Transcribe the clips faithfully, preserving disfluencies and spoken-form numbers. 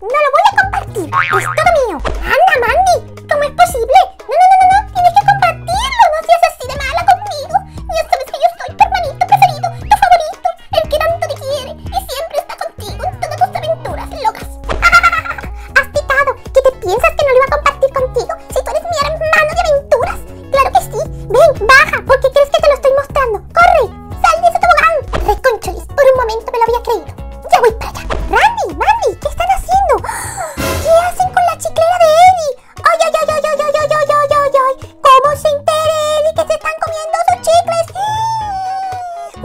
no lo voy a compartir. Es todo mío. Anda, Mandy, ¿cómo es posible? No, no, no, no, tienes que compartirlo. No seas así de mala conmigo. Ya sabes que yo soy tu hermanito preferido, tu favorito, el que tanto te quiere y siempre está contigo en todas tus aventuras locas. Has pecado. ¿Qué te piensas que no lo iba a compartir contigo? Si tú eres mi hermano de aventuras. Claro que sí. Ven, baja, porque crees que te lo estoy mostrando. Corre, sal de ese tobogán. Reconcholis, por un momento me lo había creído. Ya voy para allá. Randy, Mandy, ¿qué están haciendo? ¿Qué hacen con la chiclera de Eli? ¡Ay, ay, ay, ay, ay, ay, ay, ay, ay, ay, ay! ¿Cómo se entera Eli que se están comiendo sus chicles?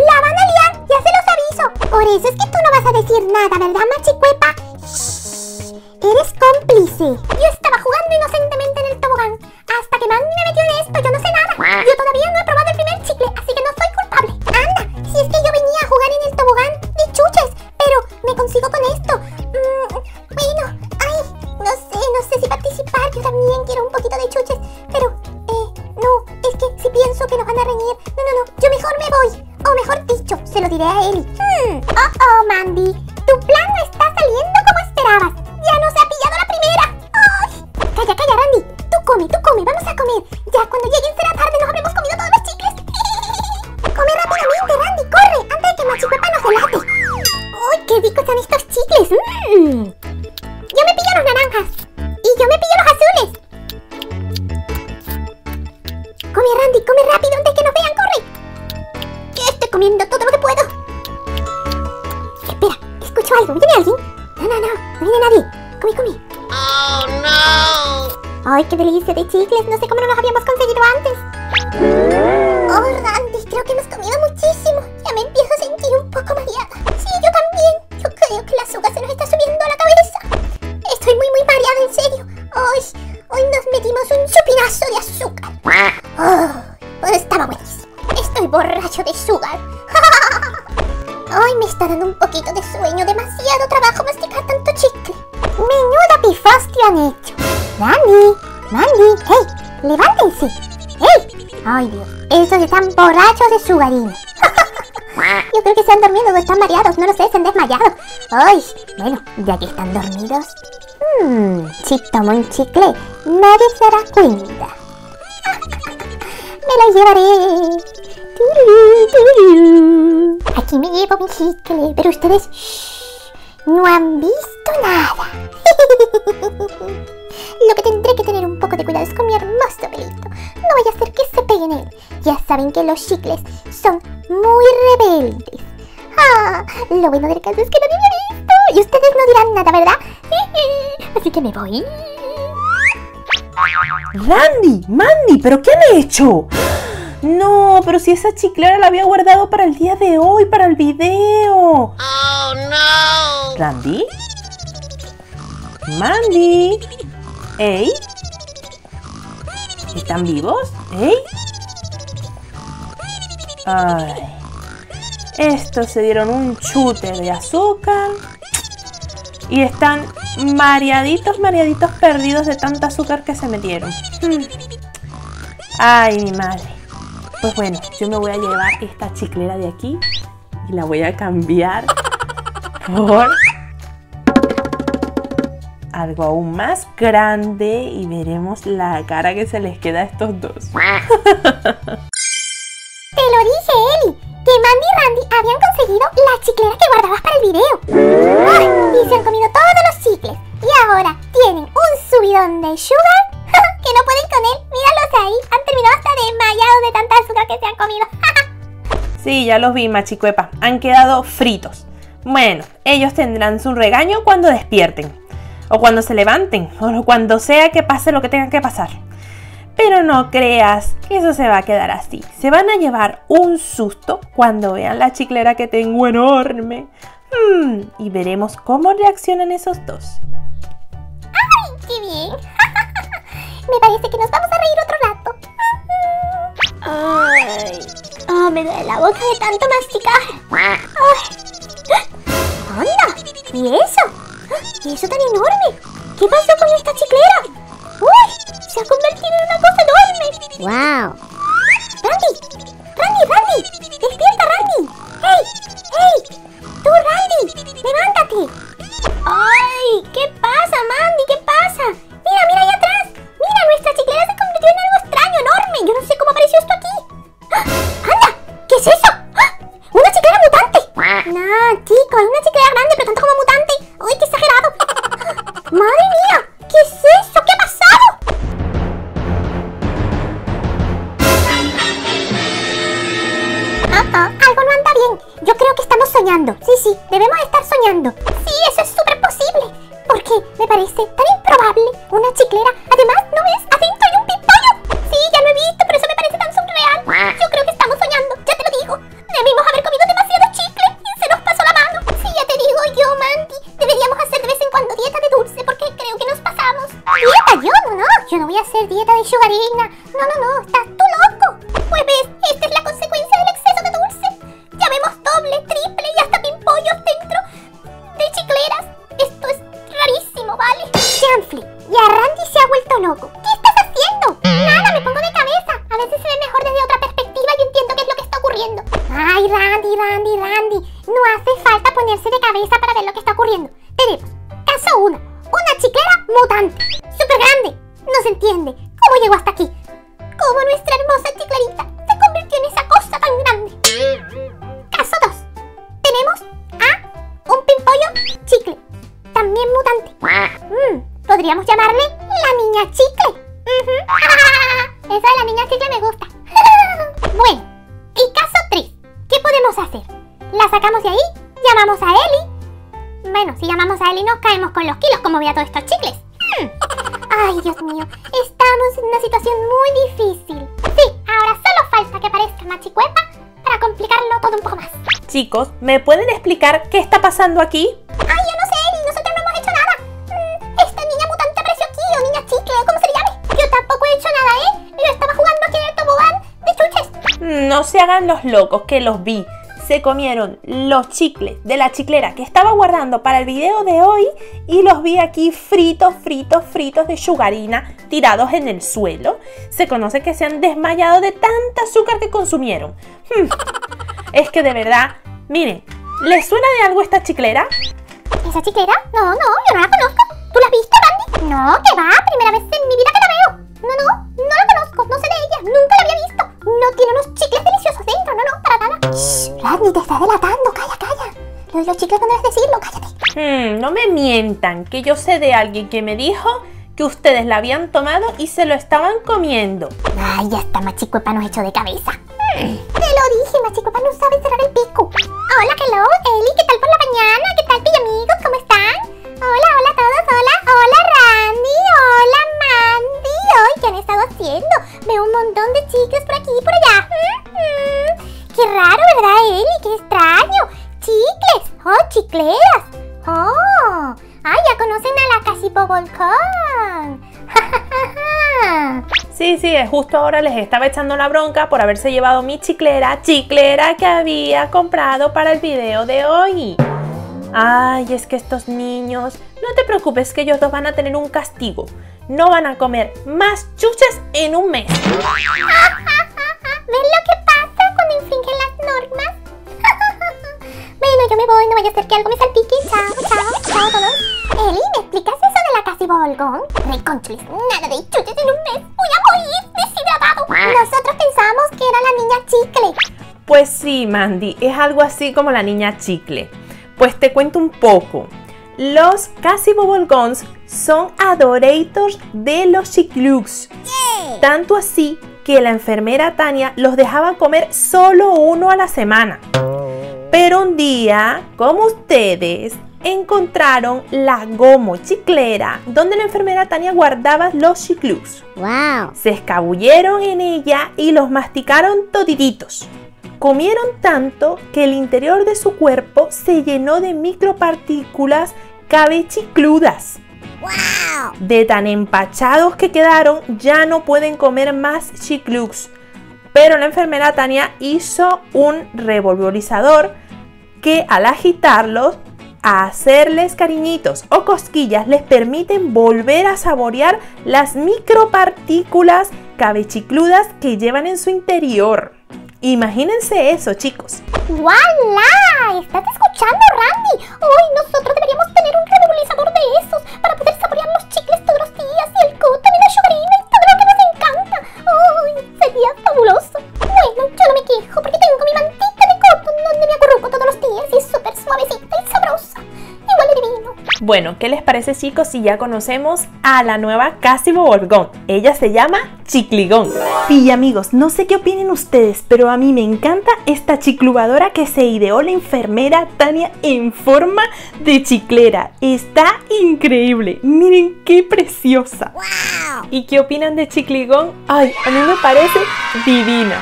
¡La van a liar! ¡Ya se los aviso! Por eso es que tú no vas a decir nada, ¿verdad, Machicuepa? Shh, eres cómplice. Yo estaba jugando inocentemente en el tobogán. Hasta que Mandy me metió en esto, yo no sé nada. Yo todavía no he probado el primer chicle, así que no soy culpable. Anda, si es que yo venía a jugar en el tobogán, ni chuches. Me consigo con esto. Mm, bueno, ay, no sé, no sé si participar. Yo también quiero un poquito de chuches, pero, eh, no, es que si pienso que nos van a reñir. No, no, no, yo mejor me voy. O mejor dicho, se lo diré a Eli. Hmm, oh, oh, Mandy, tu plan no está saliendo como esperabas. Ya nos ha pillado la primera. Ay, calla, calla, Randy. Tú come, tú come, vamos a comer. Ya cuando lleguen será tarde, nos habremos comido todos los chicles. Come rápidamente, Randy, corre, antes de que Machicuepa nos delate. ¡Uy, qué ricos son estos chicles! Mm. Yo me pillo los naranjas. Y yo me pillo los azules. Come, Randy, come rápido antes que nos vean, corre. Yo estoy comiendo todo lo que puedo. Espera, escucho algo. ¿Viene alguien? No, no, no, no viene nadie. Come, come. ¡Oh, no! ¡Ay, qué delicia de chicles! No sé cómo no los habíamos conseguido antes. ¡Oh, Randy, creo que hemos comido muchísimo! Ya me empiezo a sentir un poco mareada. La azúcar se nos está subiendo a la cabeza. Estoy muy, muy mareada, en serio. Hoy, hoy nos metimos un chupinazo de azúcar. Oh, estaba buenísimo. Estoy borracho de azúcar. Hoy me está dando un poquito de sueño. Demasiado trabajo masticar tanto chicle. Menuda pifostia han hecho. Randy, Mandy, hey, levántense. Hey, ay Dios, estos están borrachos de sugarina. Yo creo que se han dormido o están mareados, no lo sé, se han desmayado. Ay, bueno, ya que están dormidos, mmm, si tomo un chicle, nadie se dará cuenta. Me lo llevaré. Tururú, tururú. Aquí me llevo mi chicle, pero ustedes shh, no han visto nada. Lo que tendré que tener un poco de cuidado es con mi hermoso pelito. No vaya a ser que se pegue en él. Ya saben que los chicles son muy rebeldes. Ah, lo bueno del caso es que nadie me ha visto. Y ustedes no dirán nada, ¿verdad? Así que me voy. Randy, Mandy, ¿pero qué han hecho? No, pero si esa chiclera la había guardado para el día de hoy, para el video. Oh, no. Randy, Mandy, ¿ey? ¿Están vivos? ¿Ey? Ay, estos se dieron un chute de azúcar y están mareaditos, mareaditos perdidos de tanta azúcar que se metieron. Mm. Ay, mi madre. Pues bueno, yo me voy a llevar esta chiclera de aquí y la voy a cambiar por algo aún más grande y veremos la cara que se les queda a estos dos. Te lo dije, Eli, que Mandy y Randy habían conseguido la chiclera que guardabas para el video. ¡Ay! Y se han comido todos los chicles. Y ahora tienen un subidón de sugar que no pueden con él. Míralos ahí, han terminado hasta desmayados de tanta azúcar que se han comido. Sí, ya los vi, Machicuepa. Han quedado fritos. Bueno, ellos tendrán su regaño cuando despierten. O cuando se levanten. O cuando sea que pase lo que tenga que pasar. Pero no creas que eso se va a quedar así. Se van a llevar un susto cuando vean la chiclera que tengo enorme. Hmm, y veremos cómo reaccionan esos dos. ¡Ay, qué bien! Me parece que nos vamos a reír otro rato. Ay, oh, me duele la boca de tanto masticar. Ay. ¡Anda! ¿Y eso? ¿Y eso tan enorme? ¿Qué pasó con esta chiclera? ¡Uy! ¡Se ha convertido en una cosa enorme! ¡Wow! ¡Randy! ¡Randy, Randy! ¡Despierta, Randy! ¡Hey! ¡Hey! ¡Tú, Randy! ¡Levántate! ¡Ay! ¿Qué pasa? ¡Madre mía! ¿Qué es eso? ¿Qué ha pasado? Ah, ah, algo no anda bien. Yo creo que estamos soñando. Sí, sí, debemos estar soñando. Sí, eso es súper posible. Porque me parece tan improbable una chiclera. Además, ¿no ves? Adentro hay un pimpollo. Sí, ya lo he visto, pero eso me parece tan surreal. Yo creo que estamos soñando, ya te lo digo. Debimos haber comido demasiado chicle y se nos pasó la mano. Sí, ya te digo yo, Mandy. Deberíamos hacer de vez en cuando dieta de dulce porque creo que nos pasamos. ¿Dieta? Yo no, no. Yo no voy a hacer dieta de sugarina. No, no, no. Estás tú loco. Pues ves, esta es la consecuencia del exceso de dulce. Ya vemos doble, triple y hasta pimpollos dentro de chicleras. Esto es rarísimo, ¿vale? Chanfle, y a Randy se ha vuelto loco. ¿Qué estás haciendo? Nada, me pongo de cabeza. A veces se ve mejor desde otra perspectiva y entiendo qué es lo que está ocurriendo. Ay, Randy, Randy, Randy. No hace falta ponerse de cabeza para ver lo que está ocurriendo. Tenemos, caso uno, una chiclera mutante. Súper grande. No se entiende cómo llegó hasta aquí. Cómo nuestra hermosa chiclerita se convirtió en esa cosa tan grande. Caso dos, tenemos a un pimpollo chicle. También mutante. Mm, podríamos llamarle la niña chicle. Uh-huh. Esa de la niña chicle me gusta. Bueno, y caso tres. ¿Qué podemos hacer? La sacamos de ahí, llamamos a Eli. Bueno, si llamamos a Eli nos caemos con los kilos como veía todos estos chicles. Mm. Ay, Dios mío, estamos en una situación muy difícil. Sí, ahora solo falta que aparezca Machicuepa para complicarlo todo un poco más. Chicos, ¿me pueden explicar qué está pasando aquí? No se hagan los locos que los vi. Se comieron los chicles de la chiclera que estaba guardando para el video de hoy y los vi aquí fritos, fritos, fritos de sugarina tirados en el suelo. Se conoce que se han desmayado de tanta azúcar que consumieron. Hmm. Es que de verdad, miren, ¿les suena de algo esta chiclera? ¿Esa chiclera? No, no, yo no la conozco. ¿Tú la viste, Randy? No, que va, primera vez en mi vida que la veo. No, no, no la conozco, no sé de ella, nunca la había visto. No tiene unos chicles deliciosos dentro, no, no, para nada. Shh, Randy, te estás delatando, calla, calla. Lo de los chicles no debes decirlo, cállate. Hmm, no me mientan, que yo sé de alguien que me dijo que ustedes la habían tomado y se lo estaban comiendo. Ay, ya está, Machicuepa nos echó de cabeza. Mm. Te lo dije, Machicuepa no sabe cerrar el pico. Hola, hello, Eli, ¿qué tal por la mañana? ¿Qué tal, pillamigos? ¿Cómo están? Hola, hola a todos, hola, hola Randy, hola Mandy. Hoy, ¿qué han estado haciendo? Veo un montón de chicles por aquí y por allá. Mm-hmm. Qué raro, ¿verdad, Eli? Qué extraño. Chicles, oh, chicleras. Oh, ah, ya conocen a la casi Bobbol Gom. Sí, sí, justo ahora les estaba echando la bronca por haberse llevado mi chiclera, chiclera que había comprado para el video de hoy. Ay, es que estos niños, no te preocupes que ellos dos van a tener un castigo. No van a comer más chuches en un mes. ¿Ves lo que pasa cuando infringen las normas? Bueno, yo me voy, no vaya a ser que algo me salpique. Chao, chao, chao todos. Eli, ¿me explicas eso de la casi Bobbol Gom? Reconchulis, nada de chuches en un mes. Voy a morir deshidratado. Nosotros pensábamos que era la niña chicle. Pues sí, Mandy, es algo así como la niña chicle. Pues te cuento un poco. Los casi Bobbol Gom son adorators de los Chiclux. Yeah. Tanto así que la enfermera Tania los dejaba comer solo uno a la semana. Pero un día, como ustedes, encontraron la gomo chiclera donde la enfermera Tania guardaba los Chiclux. Wow. Se escabulleron en ella y los masticaron todititos. Comieron tanto que el interior de su cuerpo se llenó de micropartículas cabechicludas. ¡Wow! De tan empachados que quedaron, ya no pueden comer más Chiclux. Pero la enfermera Tania hizo un rebobolizador que al agitarlos, a hacerles cariñitos o cosquillas, les permiten volver a saborear las micropartículas cabechicludas que llevan en su interior. Imagínense eso, chicos. ¡Wala! ¿Estás escuchando, Randy? Hoy nosotros deberíamos tener un rebobolizador de esos para poder saborear los chicles todos los días y el cotton y la sugarina y todo lo que nos encanta. ¡Uy! Sería fabuloso. Bueno, yo no me quejo porque tengo mi mantita de cotton donde me acurruco todos los días y es súper suavecita y sabrosa. Igual de divino. Bueno, ¿qué les parece, chicos, si ya conocemos a la nueva casi Bobbol Gom? Ella se llama Chicligom. Sí, amigos, no sé qué opinen ustedes, pero a mí me encanta esta chiclubadora que se ideó la enfermera Tania en forma de chiclera. Está increíble, miren qué preciosa. ¡Wow! ¿Y qué opinan de Chicligom? Ay, a mí me parece divina.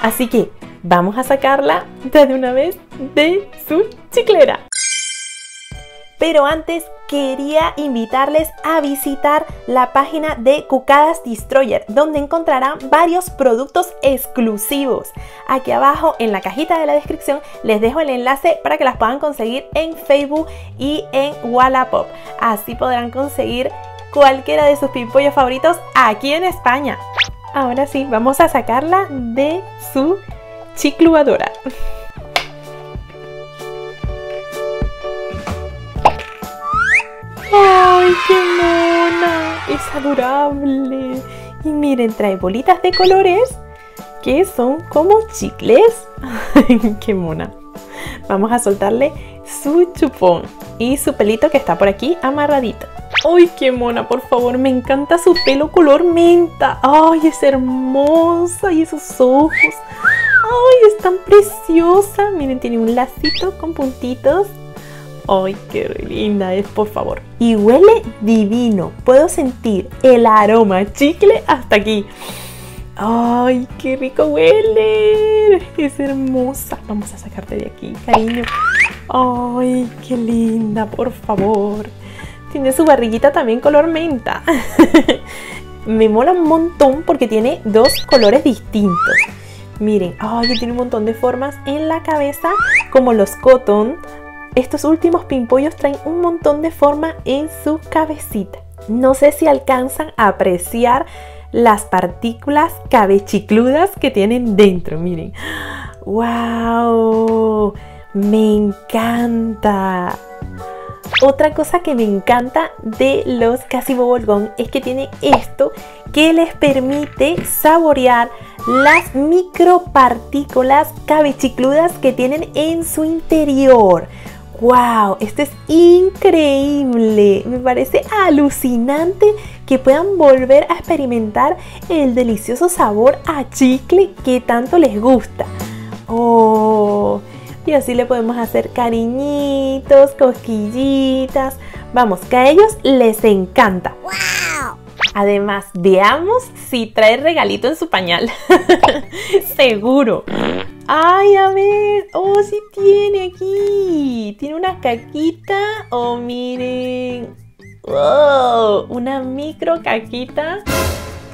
Así que vamos a sacarla de una vez de su chiclera. Pero antes quería invitarles a visitar la página de Cucadas Destroyer, donde encontrarán varios productos exclusivos. Aquí abajo en la cajita de la descripción les dejo el enlace para que las puedan conseguir en Facebook y en Wallapop. Así podrán conseguir cualquiera de sus pimpollos favoritos aquí en España. Ahora sí, vamos a sacarla de su chiclubadora. ¡Ay, qué mona! Es adorable. Y miren, trae bolitas de colores que son como chicles. ¡Qué mona! Vamos a soltarle su chupón y su pelito que está por aquí amarradito. ¡Ay, qué mona! Por favor, me encanta su pelo color menta. ¡Ay, es hermosa! Y esos ojos. ¡Ay, es tan preciosa! Miren, tiene un lacito con puntitos. ¡Ay, qué linda es, por favor! Y huele divino. Puedo sentir el aroma a chicle hasta aquí. ¡Ay, qué rico huele! Es hermosa. Vamos a sacarte de aquí, cariño. ¡Ay, qué linda, por favor! Tiene su barriguita también color menta. Me mola un montón porque tiene dos colores distintos. Miren, ¡ay! Tiene un montón de formas en la cabeza, como los cotton. Estos últimos pimpollos traen un montón de forma en su cabecita. No sé si alcanzan a apreciar las partículas cabechicludas que tienen dentro, miren. ¡Wow! ¡Me encanta! Otra cosa que me encanta de los casi Bobbol Gom es que tiene esto que les permite saborear las micropartículas cabechicludas que tienen en su interior. ¡Wow! Esto es increíble. Me parece alucinante que puedan volver a experimentar el delicioso sabor a chicle que tanto les gusta. ¡Oh! Y así le podemos hacer cariñitos, cosquillitas. Vamos, que a ellos les encanta. ¡Wow! Además, veamos si trae regalito en su pañal. Seguro. Ay, a ver. Oh, sí tiene aquí. Tiene una caquita. Oh, miren. Wow, una micro caquita.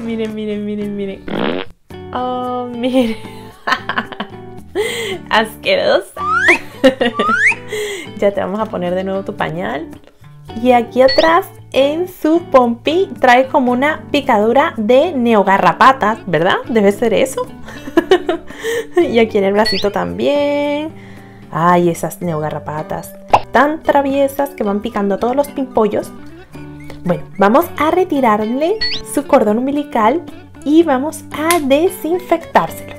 Miren, miren, miren, miren. Oh, miren. Asquerosa. Ya te vamos a poner de nuevo tu pañal. Y aquí atrás, en su pompi, trae como una picadura de neogarrapatas, ¿verdad? Debe ser eso. Y aquí en el bracito también. Ay, esas neogarrapatas tan traviesas que van picando a todos los pimpollos. Bueno, vamos a retirarle su cordón umbilical y vamos a desinfectárselo.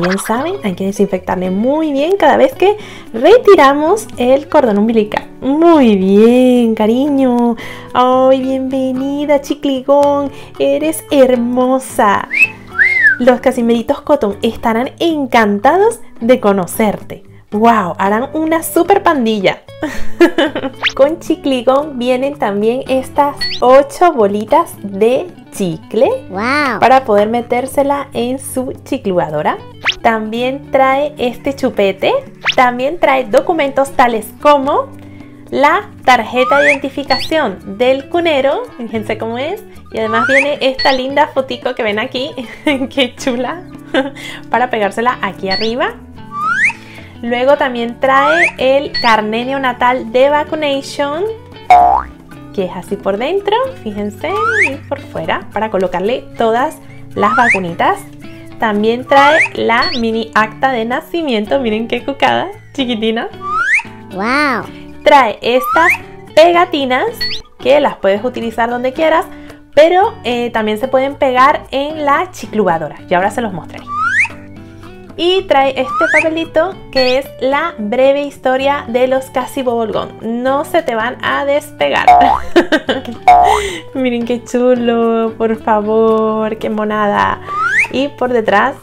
Bien saben, hay que desinfectarle muy bien cada vez que retiramos el cordón umbilical. Muy bien, cariño. ¡Ay, bienvenida, Chicligom! Eres hermosa. Los Ksimeritos Cotton estarán encantados de conocerte. ¡Wow! Harán una super pandilla. Con Chicligom vienen también estas ocho bolitas de chicle. ¡Wow! Para poder metérsela en su chiclubadora. También trae este chupete. También trae documentos tales como la tarjeta de identificación del cunero. Fíjense cómo es. Y además viene esta linda fotico que ven aquí. ¡Qué chula! Para pegársela aquí arriba. Luego también trae el carné neonatal de vacunation, que es así por dentro, fíjense, y por fuera, para colocarle todas las vacunitas. También trae la mini acta de nacimiento, miren qué cucada, chiquitina. ¡Wow! Trae estas pegatinas, que las puedes utilizar donde quieras, pero eh, también se pueden pegar en la chiclubadora. Y ahora se los mostraré. y trae este papelito que es la breve historia de los casi Bobbol Gom. No se te van a despegar. Miren qué chulo, por favor, qué monada. Y por detrás,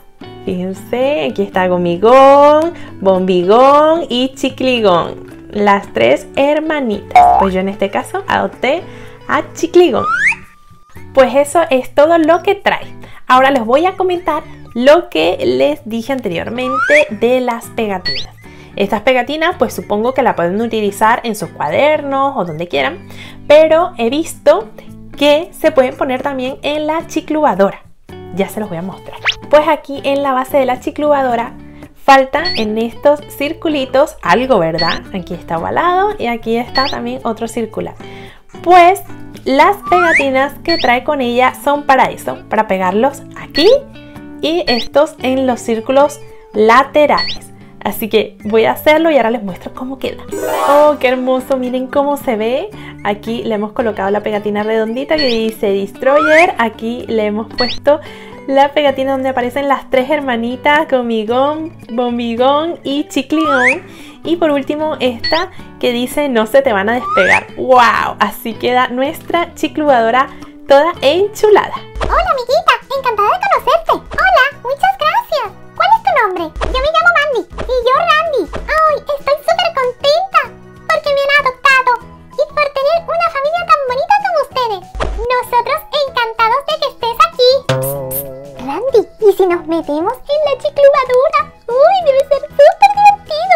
fíjense, aquí está Gomigón, Bombigón y Chicligom, las tres hermanitas. Pues yo en este caso adopté a Chicligom. Pues eso es todo lo que trae. Ahora les voy a comentar lo que les dije anteriormente de las pegatinas. Estas pegatinas pues supongo que la pueden utilizar en sus cuadernos o donde quieran, pero he visto que se pueden poner también en la chiclubadora. Ya se los voy a mostrar. Pues aquí en la base de la chiclubadora falta en estos circulitos algo, ¿verdad? Aquí está ovalado y aquí está también otro circular. Pues las pegatinas que trae con ella son para eso, para pegarlos aquí y estos en los círculos laterales. Así que voy a hacerlo y ahora les muestro cómo queda. ¡Oh, qué hermoso! Miren cómo se ve. Aquí le hemos colocado la pegatina redondita que dice Distroller. Aquí le hemos puesto la pegatina donde aparecen las tres hermanitas, Gomigón, Bombigón y Chicligom. Y por último esta que dice no se te van a despegar. ¡Wow! Así queda nuestra chiclubadora toda enchulada. Hola amiguita, encantada de conocerte. Hola, muchas gracias. ¿Cuál es tu nombre? Yo me llamo Mandy. Y yo Randy. ¡Ay, estoy súper contenta! Porque me han adoptado y por tener una familia tan bonita como ustedes. Nosotros encantados de que estés aquí. Psst, psst. Randy, ¿y si nos metemos en la chiclubadora? ¡Uy, debe ser súper divertido!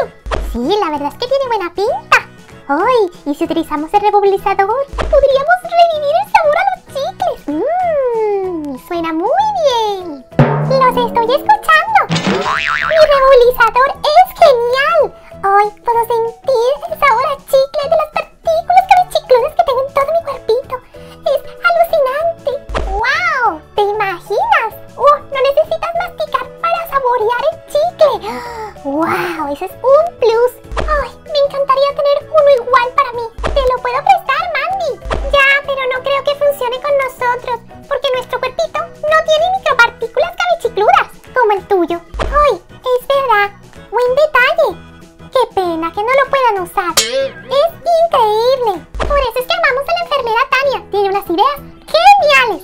Sí, la verdad es que tiene buena pinta. ¡Uy! ¿Y si utilizamos el rebobolizador? ¡Podríamos revivir el sabor a los chicles! ¡Mmm! ¡Suena muy bien! ¡Los estoy escuchando! ¡Mi rebobolizador es genial! ¡Hoy puedo sentir el sabor a chicle de las partículas cabechicludas que tengo en todo mi cuerpito! ¡Es alucinante! ¡Wow! ¿Te imaginas? ¡Oh! ¡No necesitas masticar para saborear el chicle! ¡Wow! ¡Eso es un plus! ¡Ay! Me encantaría tener uno igual para mí. ¡Te lo puedo prestar, Mandy! Ya, pero no creo que funcione con nosotros, porque nuestro cuerpito no tiene micropartículas cabechicludas, como el tuyo. ¡Ay! ¡Es verdad! ¡Buen detalle! ¡Qué pena que no lo puedan usar! ¡Es increíble! Por eso es que amamos a la enfermera Tania. Tiene unas ideas geniales.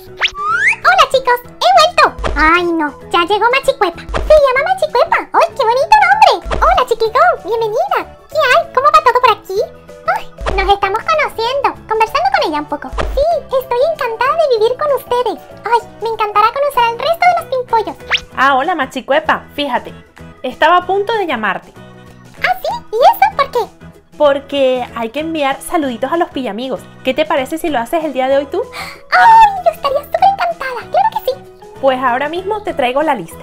¡Hola, chicos! ¡He vuelto! ¡Ay, no! Ya llegó Machicuepa. ¡Se llama Machicuepa! ¡Ay, qué bonito nombre! ¡Hola, Chicligom! ¡Bienvenida! ¿Qué hay? ¿Cómo va todo por aquí? ¡Uy! Nos estamos conociendo, conversando con ella un poco. Sí, estoy encantada de vivir con ustedes. ¡Ay! Me encantará conocer al resto de los pimpollos. Ah, hola, Machicuepa. Fíjate, estaba a punto de llamarte. ¿Ah, sí? ¿Y eso por qué? Porque hay que enviar saluditos a los pillamigos. ¿Qué te parece si lo haces el día de hoy tú? ¡Ay! Yo estaría súper encantada, claro que sí. Pues ahora mismo te traigo la lista.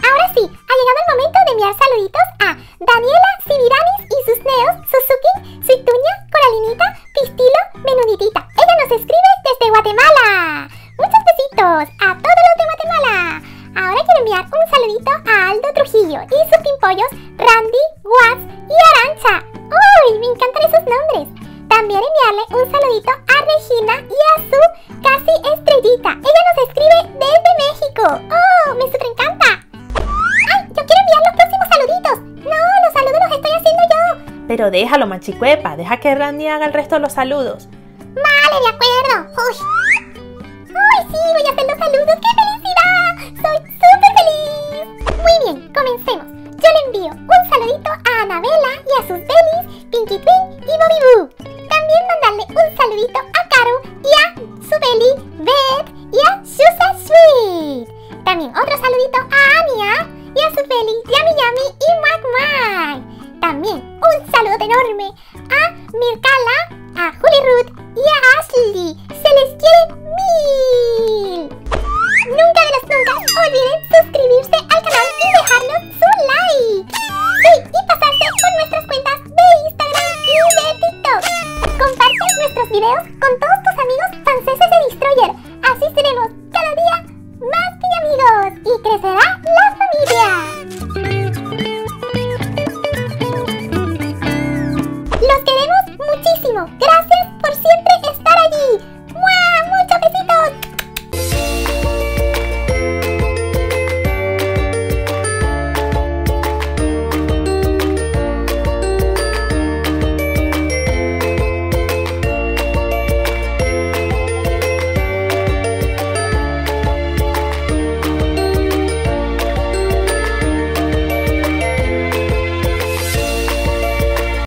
Ahora sí, ha llegado el momento de enviar saluditos a Daniela, Sibiranis y sus neos, Suzuki, Suituña, Coralinita, Pistilo, Menuditita. Ella nos escribe desde Guatemala. Muchos besitos a todos los de Guatemala. Ahora quiero enviar un saludito a Aldo Trujillo y sus pimpollos Randy, Watts y Arancha. ¡Uy! Me encantan esos nombres. También enviarle un saludito a Regina y a su casi estrellita. Ella nos escribe desde México. ¡Oh! ¡Me súper encanta! ¡Ay! ¡Yo quiero enviar los próximos saluditos! ¡No! ¡Los saludos los estoy haciendo yo! Pero déjalo, Machicuepa. Deja que Randy haga el resto de los saludos. Vale, de acuerdo. ¡Uy! ¡Ay, sí! ¡Voy a hacer los saludos! ¡Qué felicidad! ¡Soy súper feliz! Muy bien, comencemos. Yo le envío un saludito a Anabela y a sus belis, Pinky Twin y Bobby Boo. También mandarle un saludito a Karu y a su beli, Beth y a Shusa Sweet. También otro saludito a Ania y a sus beli, Yami Yami y Mac Mac. También un saludo enorme a Mirkala, a Julie Ruth y a Ashley. ¡Se les quiere mil! Nunca de los nunca olviden suscribirse al canal y dejarnos su like. Sí, y pasarse por nuestras cuentas de Instagram y de TikTok. Comparte nuestros videos con todos tus amigos franceses de Destroyer. Así seremos cada día más que amigos y crecerá la familia.